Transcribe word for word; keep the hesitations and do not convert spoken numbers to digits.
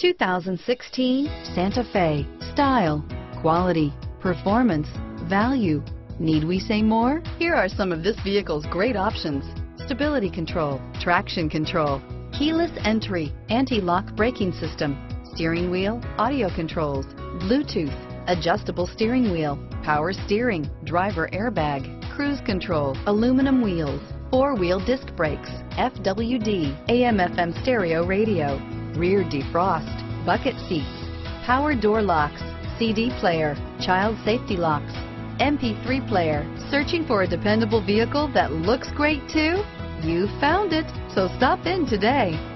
two thousand sixteen Santa Fe. Style, quality, performance, value. Need we say more? Here are some of this vehicle's great options. Stability control, traction control, keyless entry, anti-lock braking system, steering wheel audio controls, Bluetooth, adjustable steering wheel, power steering, driver airbag, cruise control, aluminum wheels, four-wheel disc brakes, F W D, A M F M stereo radio, rear defrost, bucket seats, power door locks, C D player, child safety locks, M P three player. Searching for a dependable vehicle that looks great too? You found it, so stop in today.